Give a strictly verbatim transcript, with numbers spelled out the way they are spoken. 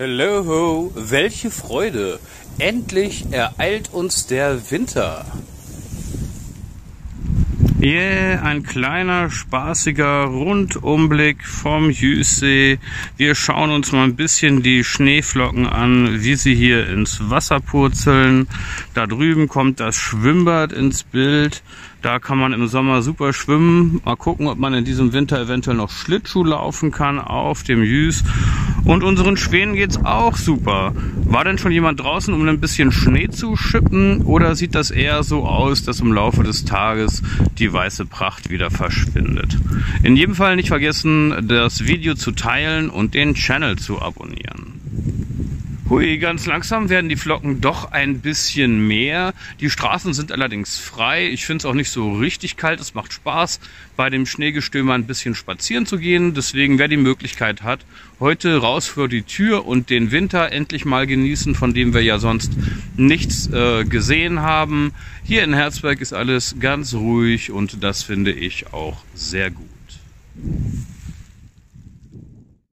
Hallo, welche Freude! Endlich ereilt uns der Winter. Yeah, ein kleiner, spaßiger Rundumblick vom Jüssee. Wir schauen uns mal ein bisschen die Schneeflocken an, wie sie hier ins Wasser purzeln. Da drüben kommt das Schwimmbad ins Bild. Da kann man im Sommer super schwimmen. Mal gucken, ob man in diesem Winter eventuell noch Schlittschuh laufen kann auf dem Jüss. Und unseren Schwänen geht's auch super. War denn schon jemand draußen, um ein bisschen Schnee zu schippen? Oder sieht das eher so aus, dass im Laufe des Tages die weiße Pracht wieder verschwindet? In jedem Fall nicht vergessen, das Video zu teilen und den Channel zu abonnieren. Hui, ganz langsam werden die Flocken doch ein bisschen mehr. Die Straßen sind allerdings frei. Ich finde es auch nicht so richtig kalt. Es macht Spaß, bei dem Schneegestöber ein bisschen spazieren zu gehen. Deswegen, wer die Möglichkeit hat, heute raus vor die Tür und den Winter endlich mal genießen, von dem wir ja sonst nichts äh, gesehen haben. Hier in Herzberg ist alles ganz ruhig und das finde ich auch sehr gut.